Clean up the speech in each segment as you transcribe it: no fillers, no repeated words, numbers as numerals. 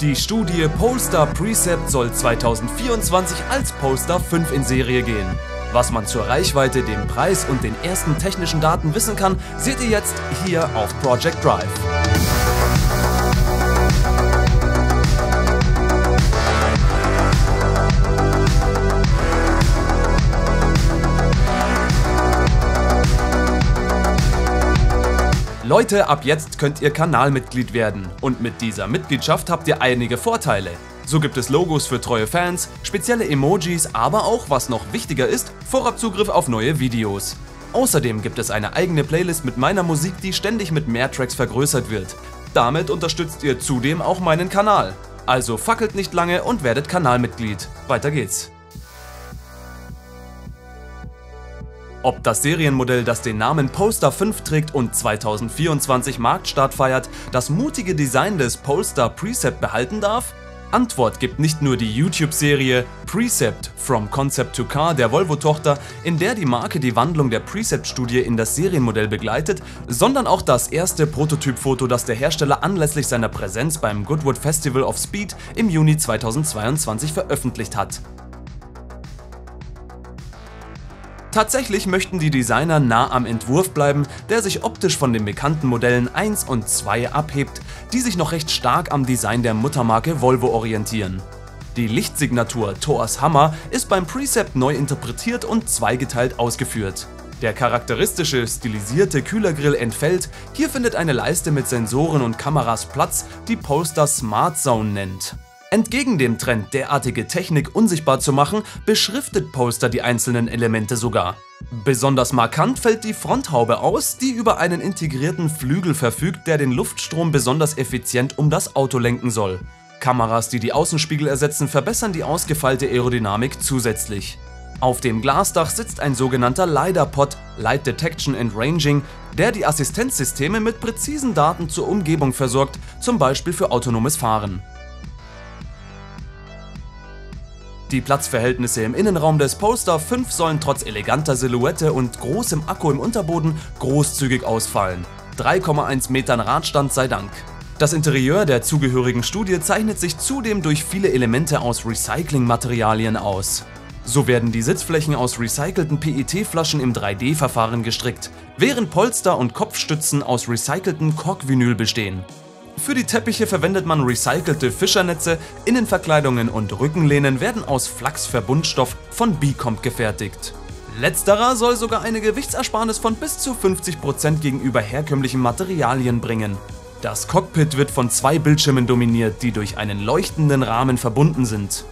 Die Studie Polestar Precept soll 2024 als Polestar 5 in Serie gehen. Was man zur Reichweite, dem Preis und den ersten technischen Daten wissen kann, seht ihr jetzt hier auf Project Drive. Leute, ab jetzt könnt ihr Kanalmitglied werden und mit dieser Mitgliedschaft habt ihr einige Vorteile. So gibt es Logos für treue Fans, spezielle Emojis, aber auch, was noch wichtiger ist, Vorabzugriff auf neue Videos. Außerdem gibt es eine eigene Playlist mit meiner Musik, die ständig mit mehr Tracks vergrößert wird. Damit unterstützt ihr zudem auch meinen Kanal. Also fackelt nicht lange und werdet Kanalmitglied. Weiter geht's. Ob das Serienmodell, das den Namen Polestar 5 trägt und 2024 Marktstart feiert, das mutige Design des Polestar Precept behalten darf? Antwort gibt nicht nur die YouTube-Serie Precept from Concept to Car der Volvo-Tochter, in der die Marke die Wandlung der Precept-Studie in das Serienmodell begleitet, sondern auch das erste Prototypfoto, das der Hersteller anlässlich seiner Präsenz beim Goodwood Festival of Speed im Juni 2022 veröffentlicht hat. Tatsächlich möchten die Designer nah am Entwurf bleiben, der sich optisch von den bekannten Modellen 1 und 2 abhebt, die sich noch recht stark am Design der Muttermarke Volvo orientieren. Die Lichtsignatur Thor's Hammer ist beim Precept neu interpretiert und zweigeteilt ausgeführt. Der charakteristische, stilisierte Kühlergrill entfällt, hier findet eine Leiste mit Sensoren und Kameras Platz, die Polestar Smart Zone nennt. Entgegen dem Trend, derartige Technik unsichtbar zu machen, beschriftet Polestar die einzelnen Elemente sogar. Besonders markant fällt die Fronthaube aus, die über einen integrierten Flügel verfügt, der den Luftstrom besonders effizient um das Auto lenken soll. Kameras, die die Außenspiegel ersetzen, verbessern die ausgefeilte Aerodynamik zusätzlich. Auf dem Glasdach sitzt ein sogenannter LiDAR-Pod, Light Detection and Ranging, der die Assistenzsysteme mit präzisen Daten zur Umgebung versorgt, zum Beispiel für autonomes Fahren. Die Platzverhältnisse im Innenraum des Polestar 5 sollen trotz eleganter Silhouette und großem Akku im Unterboden großzügig ausfallen. 3,1 Metern Radstand sei Dank. Das Interieur der zugehörigen Studie zeichnet sich zudem durch viele Elemente aus Recyclingmaterialien aus. So werden die Sitzflächen aus recycelten PET-Flaschen im 3D-Verfahren gestrickt, während Polster und Kopfstützen aus recyceltem Korkvinyl bestehen. Für die Teppiche verwendet man recycelte Fischernetze, Innenverkleidungen und Rückenlehnen werden aus Flachsverbundstoff von B-Comp gefertigt. Letzterer soll sogar eine Gewichtsersparnis von bis zu 50% gegenüber herkömmlichen Materialien bringen. Das Cockpit wird von zwei Bildschirmen dominiert, die durch einen leuchtenden Rahmen verbunden sind.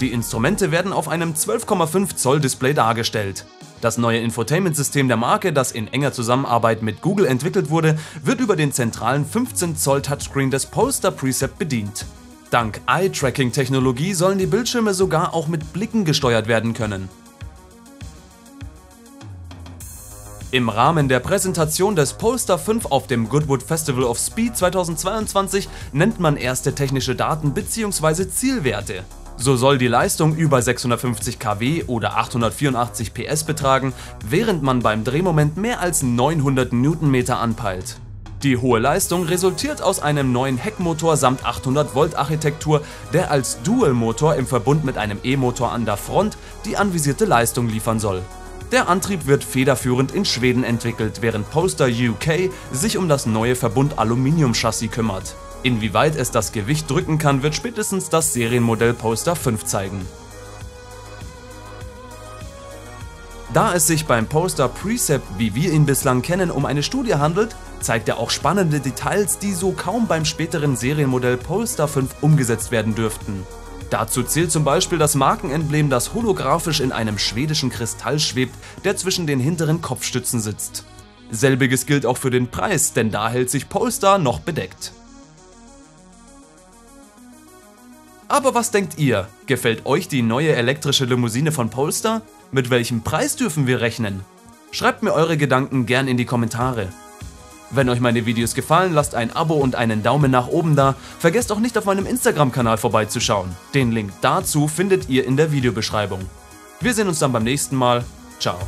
Die Instrumente werden auf einem 12,5 Zoll Display dargestellt. Das neue Infotainment-System der Marke, das in enger Zusammenarbeit mit Google entwickelt wurde, wird über den zentralen 15 Zoll Touchscreen des Polestar Precept bedient. Dank Eye-Tracking-Technologie sollen die Bildschirme sogar auch mit Blicken gesteuert werden können. Im Rahmen der Präsentation des Polestar 5 auf dem Goodwood Festival of Speed 2022 nennt man erste technische Daten bzw. Zielwerte. So soll die Leistung über 650 kW oder 884 PS betragen, während man beim Drehmoment mehr als 900 Newtonmeter anpeilt. Die hohe Leistung resultiert aus einem neuen Heckmotor samt 800-Volt-Architektur, der als Dual-Motor im Verbund mit einem E-Motor an der Front die anvisierte Leistung liefern soll. Der Antrieb wird federführend in Schweden entwickelt, während Polestar UK sich um das neue Verbund-Aluminium-Chassis kümmert. Inwieweit es das Gewicht drücken kann, wird spätestens das Serienmodell Polestar 5 zeigen. Da es sich beim Polestar Precept, wie wir ihn bislang kennen, um eine Studie handelt, zeigt er auch spannende Details, die so kaum beim späteren Serienmodell Polestar 5 umgesetzt werden dürften. Dazu zählt zum Beispiel das Markenemblem, das holographisch in einem schwedischen Kristall schwebt, der zwischen den hinteren Kopfstützen sitzt. Selbiges gilt auch für den Preis, denn da hält sich Polestar noch bedeckt. Aber was denkt ihr? Gefällt euch die neue elektrische Limousine von Polestar? Mit welchem Preis dürfen wir rechnen? Schreibt mir eure Gedanken gern in die Kommentare. Wenn euch meine Videos gefallen, lasst ein Abo und einen Daumen nach oben da. Vergesst auch nicht, auf meinem Instagram-Kanal vorbeizuschauen. Den Link dazu findet ihr in der Videobeschreibung. Wir sehen uns dann beim nächsten Mal. Ciao.